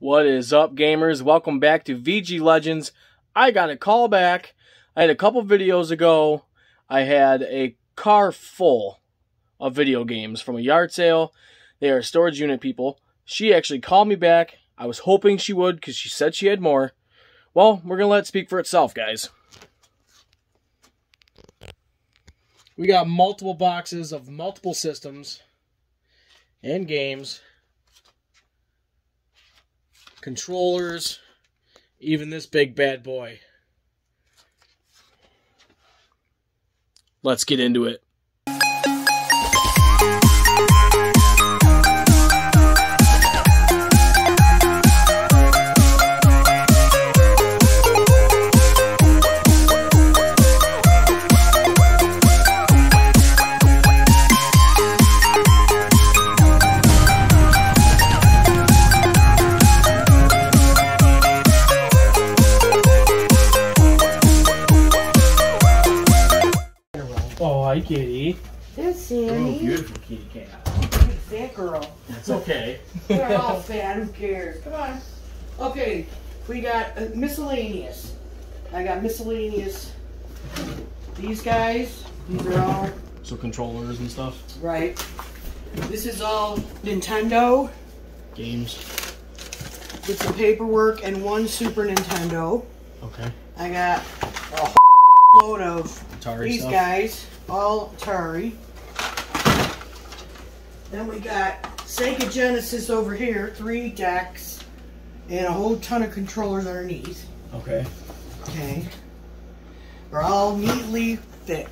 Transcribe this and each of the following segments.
What is up, gamers? Welcome back to VG Legends. I got a call back. I had a couple videos ago. I had a car full of video games from a yard sale. They are storage unit people. She actually called me back. I was hoping she would because she said she had more. Well, we're going to let it speak for itself, guys. We got multiple boxes of multiple systems and games. Controllers, even this big bad boy. Let's get into it. Hi, kitty. There's Sammy. Oh, beautiful kitty cat. Fat girl. That's okay. They're all fat. Who cares? Come on. Okay, we got miscellaneous. I got miscellaneous. These guys. These are all. So controllers and stuff. Right. This is all Nintendo games. With some paperwork and one Super Nintendo. Okay. I got a whole load of Atari these stuff. Guys. All Atari. Then we got Sega Genesis over here, 3 decks, and a whole ton of controllers underneath. Okay. Okay. They're all neatly thick,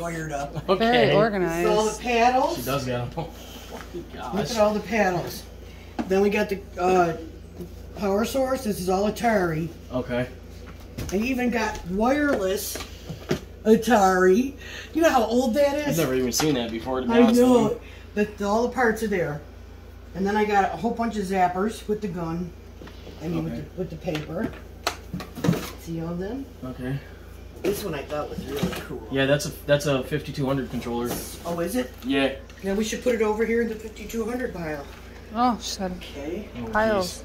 wired up. Okay. Very organized. All the paddles. She does get them. Oh my gosh. Look at all the paddles. Then we got the power source. This is all Atari. Okay. I even got wireless Atari. You know how old that is? I've never even seen that before, to be honest. I know, but all the parts are there. And then I got a whole bunch of zappers with the gun. I mean, okay, with the paper. See all them? Okay. This one I thought was really cool. Yeah, that's a 5200 controller. Oh, is it? Yeah. Now we should put it over here in the 5200 pile. Oh, shit. Okay. Oh, piles.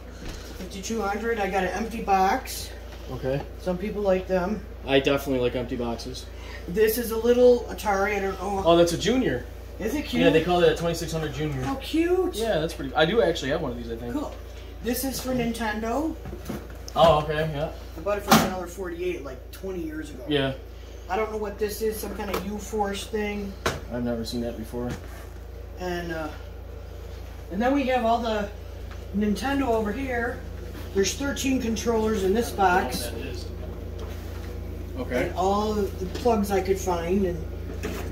5200. I got an empty box. Okay. Some people like them. I definitely like empty boxes. This is a little Atari. I don't know. Oh, that's a Junior. Is it cute? Yeah, they call it a 2600 Junior. How cute. Yeah, that's pretty. I do actually have one of these, I think. Cool. This is for Nintendo. Oh, okay, yeah. I bought it for $1.48 like 20 years ago. Yeah. I don't know what this is, some kind of U-Force thing. I've never seen that before. And then we have all the Nintendo over here. There's 13 controllers in this box. Okay. And all the plugs I could find and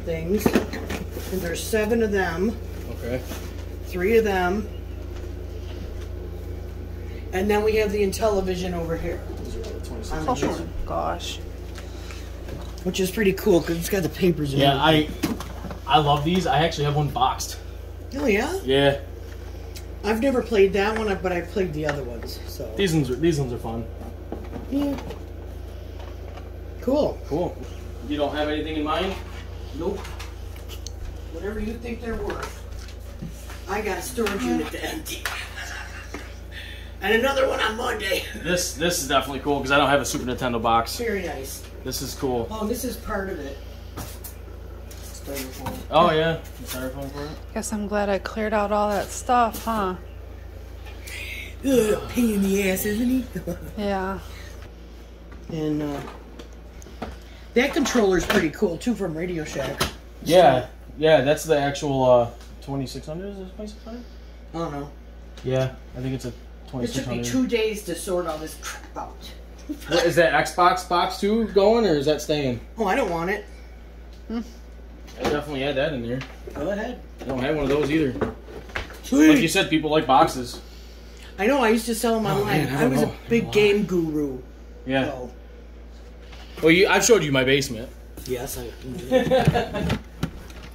things. And there's 7 of them. Okay. 3 of them. And then we have the Intellivision over here. Oh my gosh. Which is pretty cool because it's got the papers in it. Yeah, I love these. I actually have one boxed. Oh yeah? Yeah. I've never played that one, but I've played the other ones. So these ones are fun. Yeah. Cool. Cool. You don't have anything in mind? Nope. Whatever you think they're worth. I got a storage unit to empty, and another one on Monday. This is definitely cool because I don't have a Super Nintendo box. Very nice. This is cool. Oh, this is part of it. Styrofoam. Oh yeah, styrofoam for it. Guess I'm glad I cleared out all that stuff, huh? Ugh, pain in the ass, isn't he? Yeah. And that controller's pretty cool too, from Radio Shack. Yeah, so, yeah, that's the actual 2600. Is it 2600? I don't know. Yeah, I think it's a 2600. It took me 2 days to sort all this crap out. What, is that Xbox box 2 going, or is that staying? Oh, I don't want it. Hmm. I definitely had that in there. Go ahead. I don't have one of those either. Sweet. Like you said, people like boxes. I know. I used to sell them online. Man, I was a big game guru. Yeah. So. Well, I've showed you my basement. Yes, I.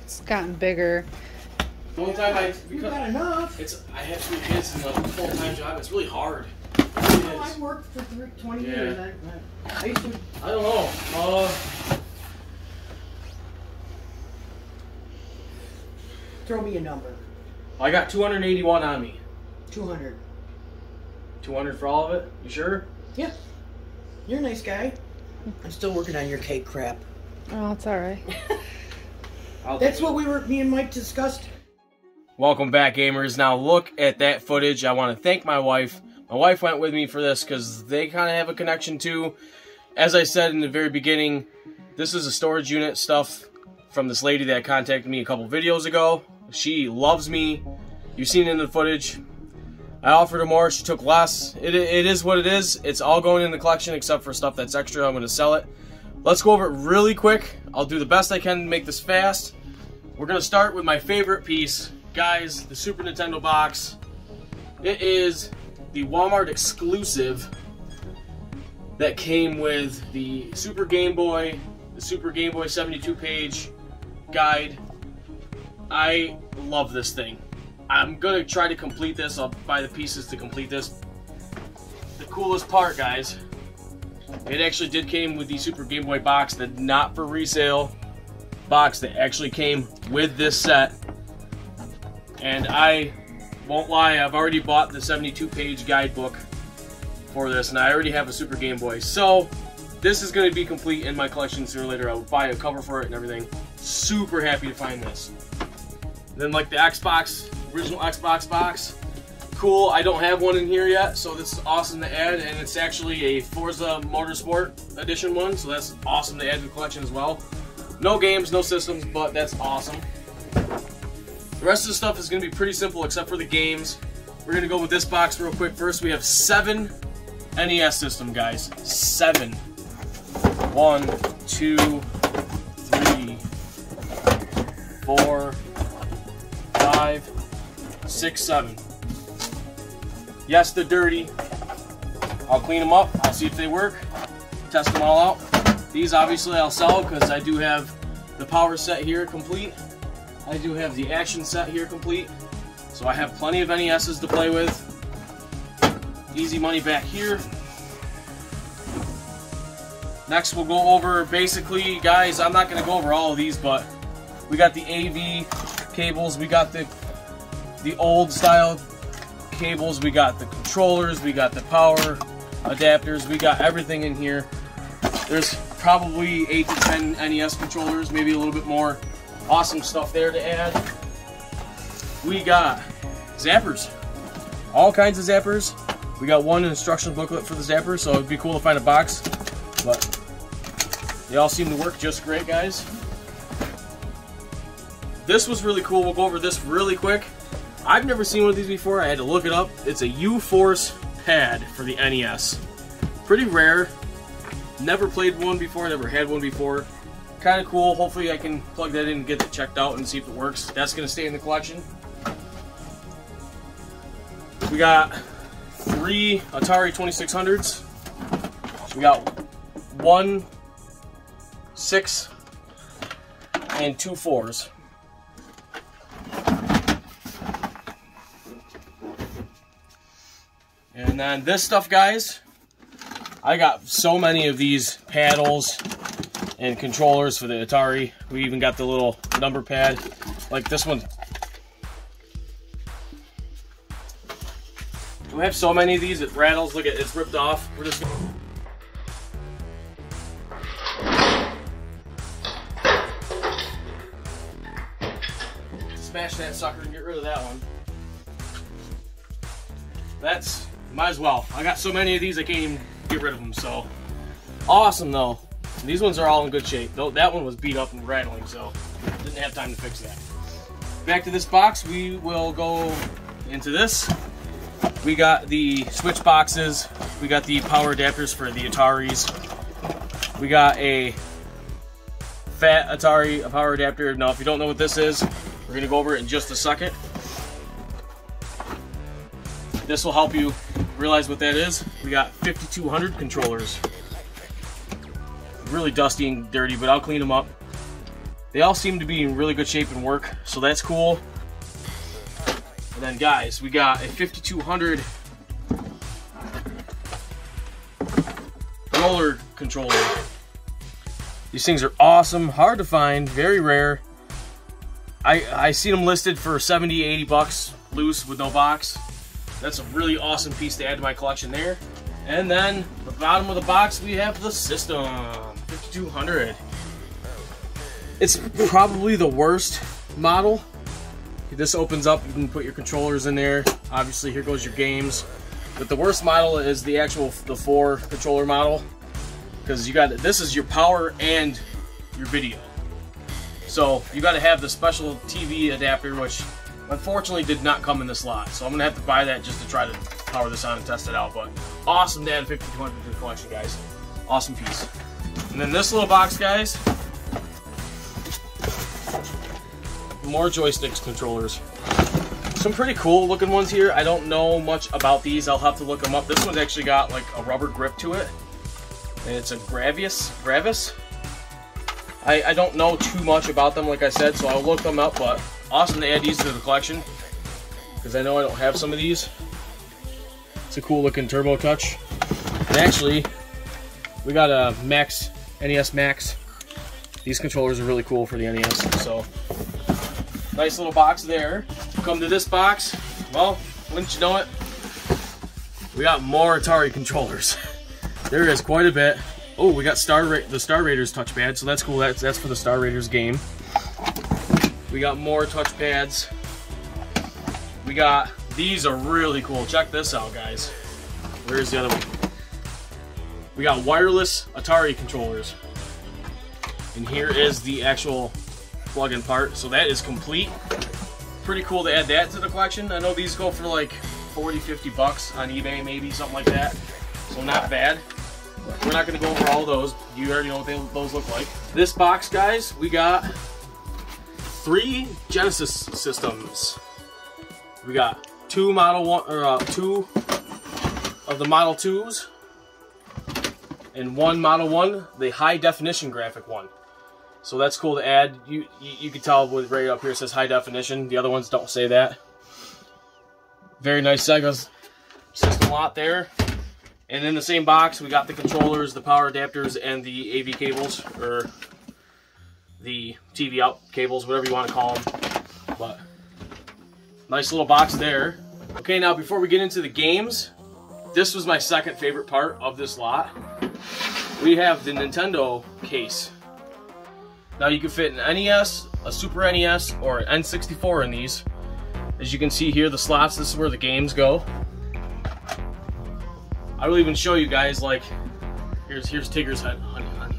It's gotten bigger. One time you got enough. I have 2 kids and a full-time job. It's really hard. Well, I've worked for 20 years. I used to. I don't know. Throw me a number. I got 281 on me. 200. $200 for all of it? You sure? Yeah. You're a nice guy. I'm still working on your cake crap. Oh, it's all right. That's what me and Mike discussed. Welcome back, gamers. Now look at that footage. I want to thank my wife. My wife went with me for this because they kind of have a connection too. As I said in the very beginning, this is a storage unit stuff from this lady that contacted me a couple videos ago. She loves me. You've seen it in the footage. I offered her more. She took less. It is what it is. It's all going in the collection except for stuff that's extra. I'm going to sell it. Let's go over it really quick. I'll do the best I can to make this fast. We're going to start with my favorite piece. Guys, the Super Nintendo box. It is the Walmart exclusive that came with the Super Game Boy, the Super Game Boy 72-page guide. I love this thing. I'm gonna try to complete this. I'll buy the pieces to complete this. The coolest part, guys, it actually did came with the Super Game Boy box, the not for resale box that actually came with this set. And I won't lie, I've already bought the 72-page guidebook for this, and I already have a Super Game Boy. So this is gonna be complete in my collection sooner or later. I will buy a cover for it and everything. Super happy to find this. Then like the Xbox, original Xbox box. Cool, I don't have one in here yet, so this is awesome to add, and it's actually a Forza Motorsport edition one, so that's awesome to add to the collection as well. No games, no systems, but that's awesome. The rest of the stuff is going to be pretty simple except for the games. We're going to go with this box real quick. First, we have 7 NES systems, guys. 7. 1, 2, 3, 4, 5, 6, 7. Yes, they're dirty. I'll clean them up. I'll see if they work. Test them all out. These obviously I'll sell because I do have the power set here complete. I do have the action set here complete. So I have plenty of NESs to play with. Easy money back here. Next we'll go over basically, guys, I'm not gonna go over all of these, but we got the AV cables, we got the old style cables, we got the controllers, we got the power adapters, we got everything in here. There's probably 8 to 10 NES controllers, maybe a little bit more. Awesome stuff there to add. We got zappers, all kinds of zappers. We got one instruction booklet for the zappers, so it'd be cool to find a box, but they all seem to work just great, guys. This was really cool. We'll go over this really quick. I've never seen one of these before. I had to look it up. It's a U-Force pad for the NES. Pretty rare. Never played one before, never had one before. Kind of cool. Hopefully I can plug that in and get it checked out and see if it works. That's going to stay in the collection. We got 3 Atari 2600s. We got 1, 6, and 2 4s. And then this stuff, guys, I got so many of these paddles and controllers for the Atari. We even got the little number pad, like this one. We have so many of these, it rattles. Look at it, it's ripped off. We're just gonna... smash that sucker and get rid of that one. That's, might as well. I got so many of these, I can't even get rid of them, so. Awesome though. These ones are all in good shape. Though that one was beat up and rattling, so didn't have time to fix that. Back to this box, we will go into this. We got the switch boxes. We got the power adapters for the Ataris. We got a fat Atari, a power adapter. Now, if you don't know what this is, we're gonna go over it in just a second. This will help you realize what that is. We got 5200 controllers. Really dusty and dirty, but I'll clean them up. They all seem to be in really good shape and work, so that's cool. And then guys, we got a 5200 roller controller. These things are awesome, hard to find, very rare. I seen them listed for $70, $80 loose with no box. That's a really awesome piece to add to my collection there. And then the bottom of the box, we have the system 5200. It's probably the worst model. This opens up, you can put your controllers in there. Obviously, here goes your games. But the worst model is the actual, the 4 controller model. Because you got, this is your power and your video. So you got to have the special TV adapter, which unfortunately did not come in this lot. So I'm going to have to buy that just to try to power this on and test it out. But awesome to add 5200 to the collection, guys. Awesome piece. And then this little box, guys. More joysticks, controllers. Some pretty cool looking ones here. I don't know much about these. I'll have to look them up. This one's actually got like a rubber grip to it. And it's a Gravis. I don't know too much about them, like I said, so I'll look them up, but awesome to add these to the collection, because I know I don't have some of these. It's a cool looking Turbo Touch. And actually, we got a Max, NES Max. These controllers are really cool for the NES, so nice little box there. Come to this box, well, wouldn't you know it, we got more Atari controllers. There is quite a bit. Oh, we got the Star Raiders touchpad, so that's cool. That's for the Star Raiders game. We got more touchpads. We got, these are really cool. Check this out, guys. Where's the other one? We got wireless Atari controllers. And here is the actual plug-in part. So that is complete. Pretty cool to add that to the collection. I know these go for like 40, 50 bucks on eBay, maybe something like that. So not bad. We're not going to go over all those. You already know what those look like. This box, guys, we got 3 Genesis systems. We got 2 Model 1, or 2 of the Model 2s, and 1 Model 1, the high definition graphic one. So that's cool to add. You can tell with right up here it says high definition. The other ones don't say that. Very nice Sega system lot there. And in the same box, we got the controllers, the power adapters, and the AV cables, or the TV out cables, whatever you want to call them. But nice little box there. Okay, now before we get into the games, this was my second favorite part of this lot. We have the Nintendo case. Now you can fit an NES, a Super NES, or an N64 in these. As you can see here, the slots, this is where the games go. I will even show you guys, like, here's Tigger's Honey Hunt.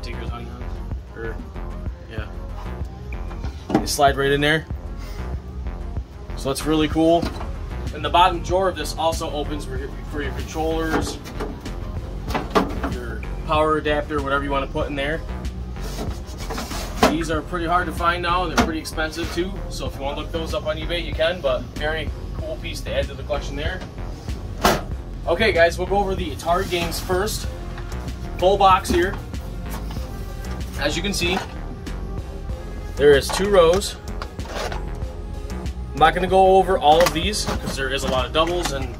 Tigger's Honey Hunt. Or, yeah. They slide right in there. So that's really cool. And the bottom drawer of this also opens for your controllers, your power adapter, whatever you want to put in there. These are pretty hard to find now, and they're pretty expensive too. So if you want to look those up on eBay, you can, but very cool piece to add to the collection there. Okay, guys, we'll go over the Atari games first. Full box here. As you can see, there is 2 rows. I'm not going to go over all of these because there is a lot of doubles, and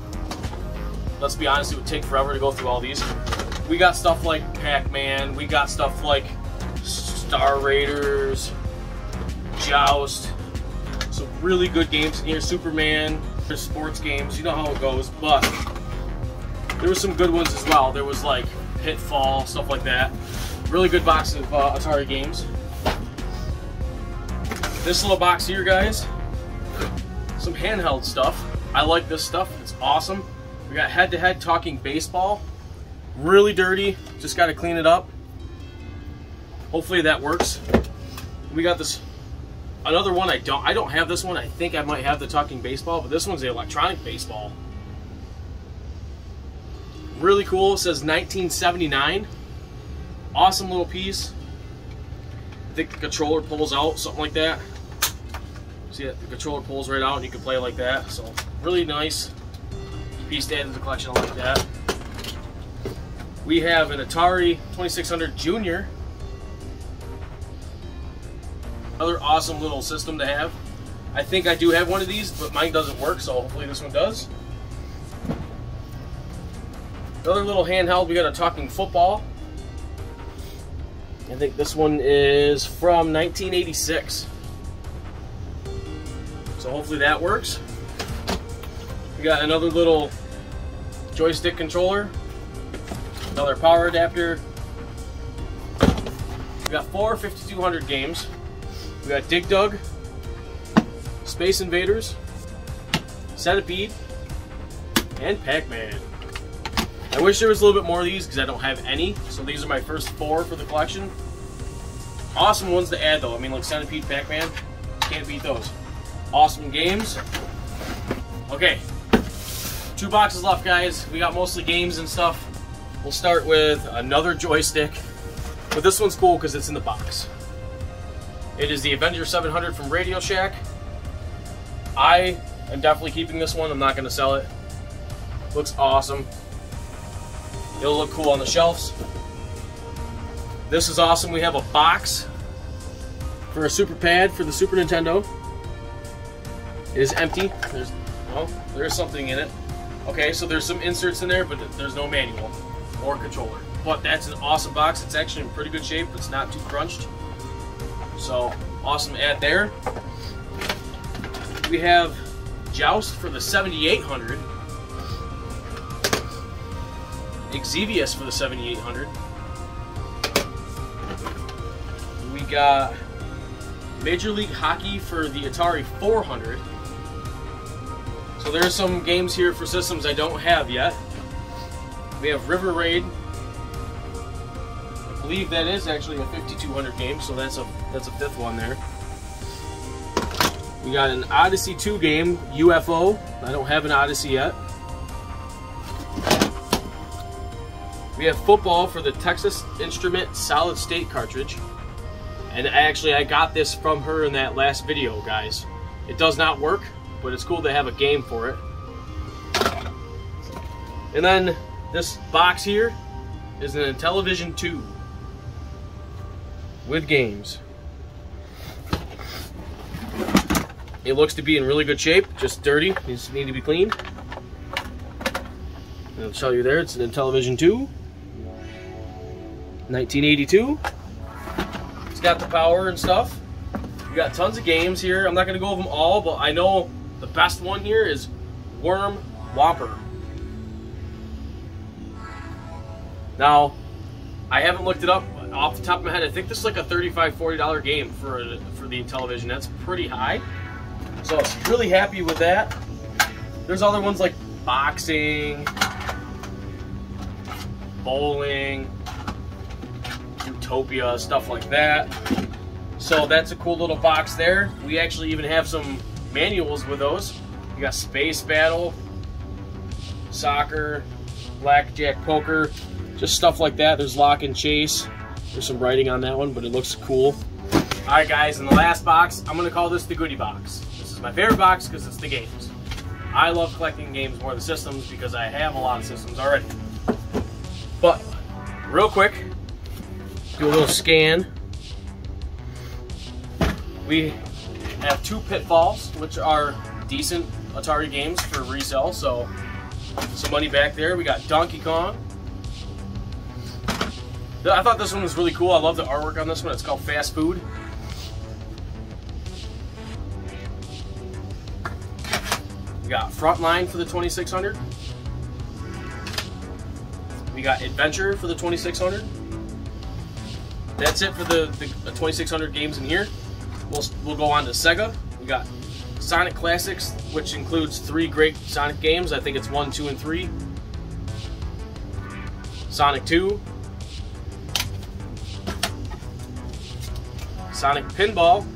let's be honest, it would take forever to go through all these. We got stuff like Pac-Man. We got stuff like Star Raiders, Joust. Some really good games in here. Superman. There's sports games. You know how it goes, but there were some good ones as well. There was like Pitfall, stuff like that. Really good box of Atari games. This little box here, guys, some handheld stuff. I like this stuff, it's awesome. We got head-to-head talking baseball. Really dirty, just gotta clean it up. Hopefully that works. We got this, another one I don't have this one. I think I might have the talking baseball, but this one's the electronic baseball. Really cool, it says 1979. Awesome little piece. I think the controller pulls out, something like that. See that, the controller pulls right out and you can play like that. So really nice piece to add to the collection like that. We have an Atari 2600 Junior. Another awesome little system to have. I think I do have one of these, but mine doesn't work, so hopefully this one does. Another little handheld, we got a talking football. I think this one is from 1986. So hopefully that works. We got another little joystick controller, another power adapter. We got four 5200 games. We got Dig Dug, Space Invaders, Centipede, and Pac-Man. I wish there was a little bit more of these because I don't have any, so these are my first four for the collection. Awesome ones to add though. I mean, like Centipede, Pac-Man, can't beat those. Awesome games. Okay, two boxes left, guys. We got mostly games and stuff. We'll start with another joystick, but this one's cool because it's in the box. It is the Avenger 700 from Radio Shack. I am definitely keeping this one. I'm not going to sell it. Looks awesome. It'll look cool on the shelves. This is awesome. We have a box for a super pad for the Super Nintendo. It is empty. There's, well, there's something in it. Okay, so there's some inserts in there, but there's no manual or controller. But that's an awesome box. It's actually in pretty good shape. It's not too crunched. So, awesome ad there. We have Joust for the 7800. Exevius for the 7800. We got Major League Hockey for the Atari 400. So there's some games here for systems I don't have yet. We have River Raid. I believe that is actually a 5200 game, so that's a fifth one there. We got an Odyssey 2 game, UFO. I don't have an Odyssey yet. We have football for the Texas Instrument solid state cartridge. And actually I got this from her in that last video, guys. It does not work, but it's cool to have a game for it. And then this box here is an Intellivision 2 with games. It looks to be in really good shape, just dirty, needs to be cleaned. And I'll show you there, it's an Intellivision 2. 1982. It's got the power and stuff. We got tons of games here. I'm not going to go over them all, but I know the best one here is Worm Whopper. Now, I haven't looked it up off the top of my head. I think this is like a $35, $40 game for the Intellivision. That's pretty high. So I'm really happy with that. There's other ones like boxing, bowling, Utopia, stuff like that. So that's a cool little box there. We actually even have some manuals with those. You got Space Battle, Soccer, Blackjack, Poker, just stuff like that. There's Lock and Chase. There's some writing on that one, but it looks cool. All right, guys, in the last box, I'm gonna call this the goodie box. This is my favorite box because it's the games. I love collecting games more than systems because I have a lot of systems already. But real quick, do a little scan. We have two Pitfalls, which are decent Atari games for resale, so some money back there. We got Donkey Kong. I thought this one was really cool. I love the artwork on this one. It's called Fast Food. We got Frontline for the 2600. We got Adventure for the 2600. That's it for the 2600 games in here. We'll go on to Sega. We got Sonic Classics, which includes three great Sonic games. I think it's 1, 2, and 3. Sonic 2. Sonic Pinball.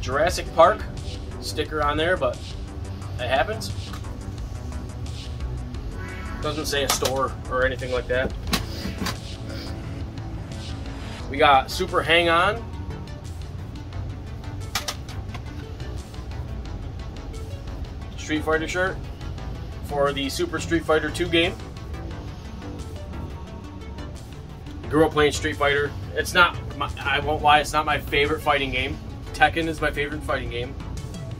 Jurassic Park. Sticker on there, but it happens. Doesn't say a store or anything like that. We got Super Hang On. Street Fighter shirt for the Super Street Fighter 2 game. Grew up playing Street Fighter. It's not, I won't lie, it's not my favorite fighting game. Tekken is my favorite fighting game,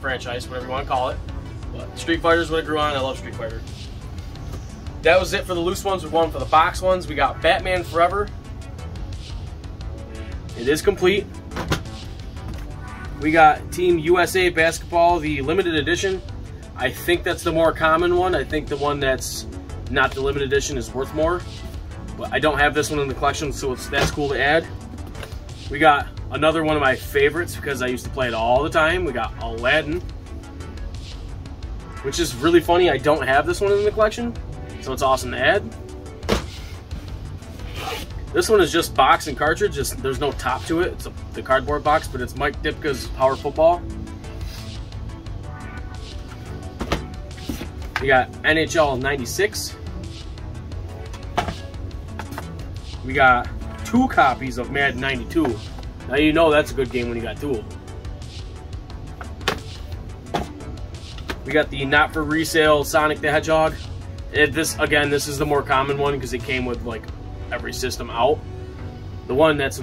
franchise, whatever you want to call it. But Street Fighter is what I grew on. I love Street Fighter. That was it for the loose ones. We're going for the box ones. We got Batman Forever. It is complete. We got Team USA Basketball, the limited edition. I think that's the more common one. I think the one that's not the limited edition is worth more. But I don't have this one in the collection, so that's cool to add. We got another one of my favorites because I used to play it all the time. We got Aladdin, which is really funny. I don't have this one in the collection, so it's awesome to add. This one is just box and cartridge. There's no top to it. It's the cardboard box, but it's Mike Ditka's Power Football. We got NHL 96. We got two copies of Madden 92. Now you know that's a good game when you got two of them. We got the not for resale Sonic the Hedgehog. This is the more common one because it came with like every system out. The one that's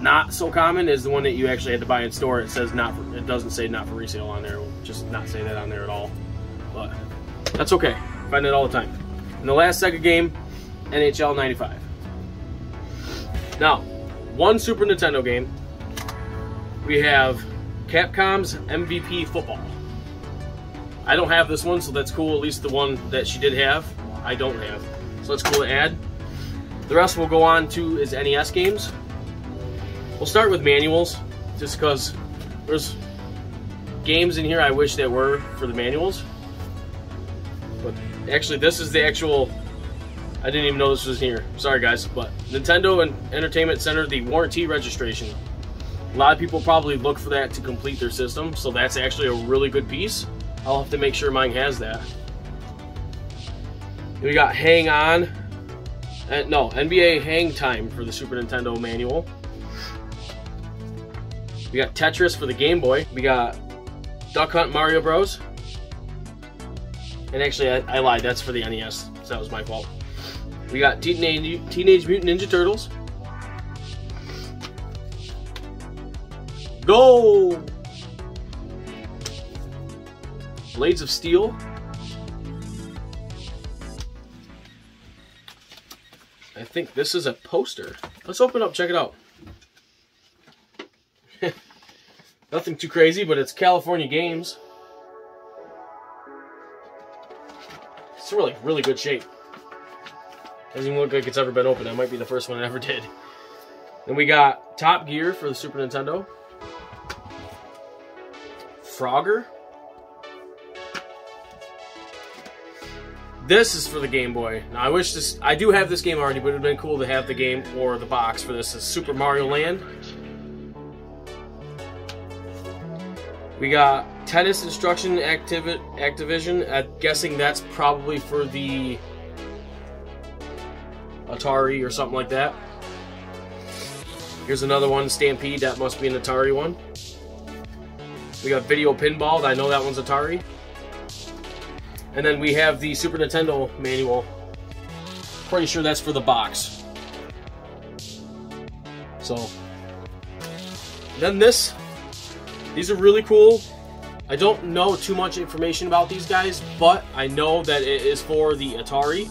not so common is the one that you actually had to buy in store. It says it doesn't say not for resale on there. It will just not say that on there at all. But that's okay. I find it all the time. And the last Sega game, NHL 95. Now, one Super Nintendo game. We have Capcom's MVP Football. I don't have this one, so that's cool. At least the one that she did have, I don't have. So that's cool to add. The rest we'll go on to is NES games. We'll start with manuals, just because there's games in here I wish that were for the manuals. But actually, this is the actual, I didn't even know this was here. Sorry guys, but Nintendo and Entertainment Center, the warranty registration. A lot of people probably look for that to complete their system, so that's actually a really good piece. I'll have to make sure mine has that. And we got Hang On. No, NBA Hang Time for the Super Nintendo manual. We got Tetris for the Game Boy. We got Duck Hunt Mario Bros. And actually, I lied. That's for the NES. So that was my fault. We got Teenage Mutant Ninja Turtles. Go! Blades of Steel. I think this is a poster. Let's open up, check it out. Nothing too crazy, but it's California Games. It's really, really good shape. Doesn't even look like it's ever been opened. That might be the first one I ever did. Then we got Top Gear for the Super Nintendo. Frogger. This is for the Game Boy. Now I wish this, I do have this game already, but it would have been cool to have the game or the box for this. This is Super Mario Land. We got Tennis Instruction Activision. I'm guessing that's probably for the Atari or something like that. Here's another one, Stampede. That must be an Atari one. We got Video Pinball. I know that one's Atari. And then we have the Super Nintendo manual. Pretty sure that's for the box. So, then these are really cool. I don't know too much information about these guys, but I know that it is for the Atari.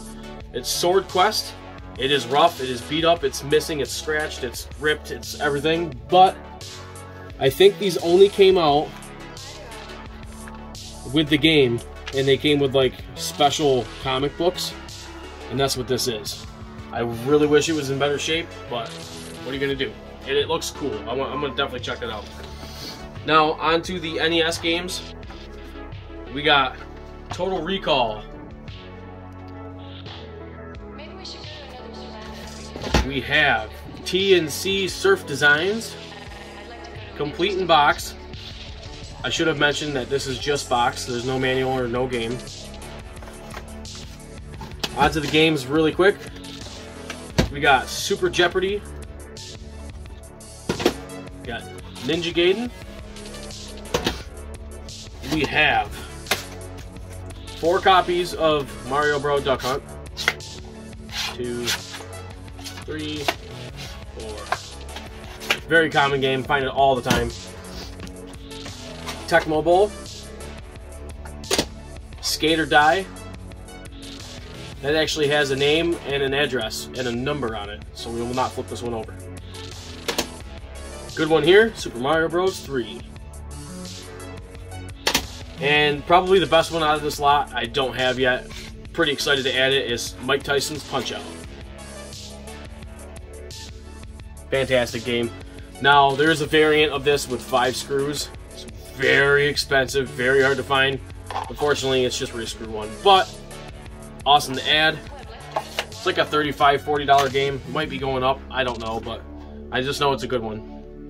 It's Sword Quest. It is rough, it is beat up, it's missing, it's scratched, it's ripped, it's everything. But I think these only came out with the game. And they came with like special comic books, and that's what this is. I really wish it was in better shape, but what are you gonna do? And it looks cool. I'm gonna definitely check it out. Now on to the NES games. We got Total Recall. We have T&C Surf Designs, complete in box. I should have mentioned that this is just box. There's no manual or no game. On to the games really quick. We got Super Jeopardy. We got Ninja Gaiden. We have 4 copies of Mario Bros. Duck Hunt. 2, 3, 4. Very common game. Find it all the time. Tecmo Bowl, Skate or Die. That actually has a name and an address and a number on it, so we will not flip this one over. Good one here, Super Mario Bros. 3. And probably the best one out of this lot I don't have yet, pretty excited to add it, is Mike Tyson's Punch-Out. Fantastic game. Now, there is a variant of this with 5 screws. It's very expensive, very hard to find. Unfortunately, it's just where you screw one, but awesome to add. It's like a $35, $40 game. It might be going up, I don't know, but I just know it's a good one.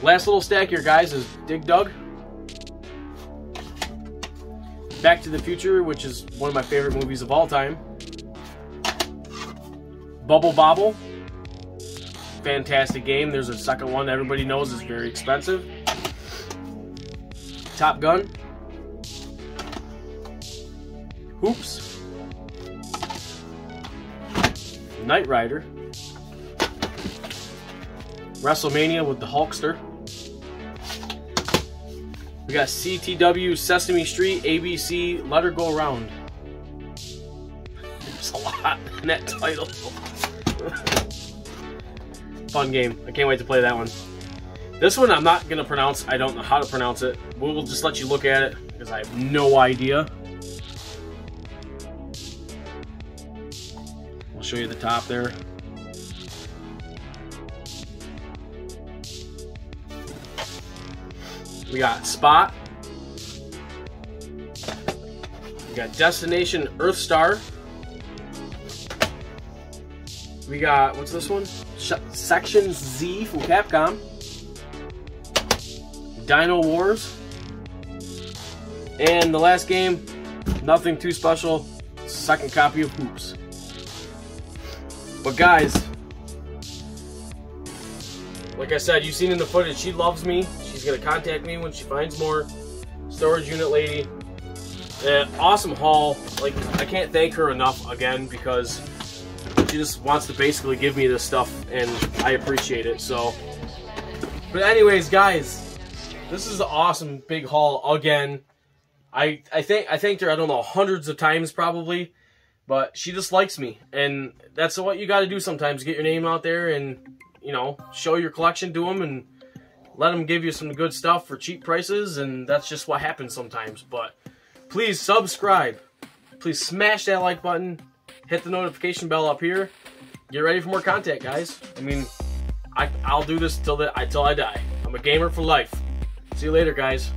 Last little stack here, guys, is Dig Dug. Back to the Future, which is one of my favorite movies of all time. Bubble Bobble. Fantastic game. There's a second one everybody knows is very expensive. Top Gun. Hoops. Knight Rider. WrestleMania with the Hulkster. We got CTW, Sesame Street, ABC, Let Her Go Round. There's a lot in that title. Fun game. I can't wait to play that one. This one I'm not going to pronounce. I don't know how to pronounce it. We will just let you look at it because I have no idea. I'll show you the top there. We got Spot. We got Destination Earthstar. We got, what's this one? Section Z from Capcom. Dino Wars. And the last game, nothing too special, second copy of Hoops. But guys, like I said, you've seen in the footage, she loves me. She's going to contact me when she finds more. Storage unit lady. Awesome haul. Like, I can't thank her enough again because she just wants to basically give me this stuff and I appreciate it. So, but anyways, guys, this is an awesome big haul again. I thanked her, I don't know, hundreds of times probably, but she just likes me. And that's what you got to do sometimes, get your name out there and, you know, show your collection to them and let them give you some good stuff for cheap prices, and that's just what happens sometimes. But please subscribe. Please smash that like button. Hit the notification bell up here. Get ready for more content, guys. I mean, I'll do this till I die. I'm a gamer for life. See you later, guys.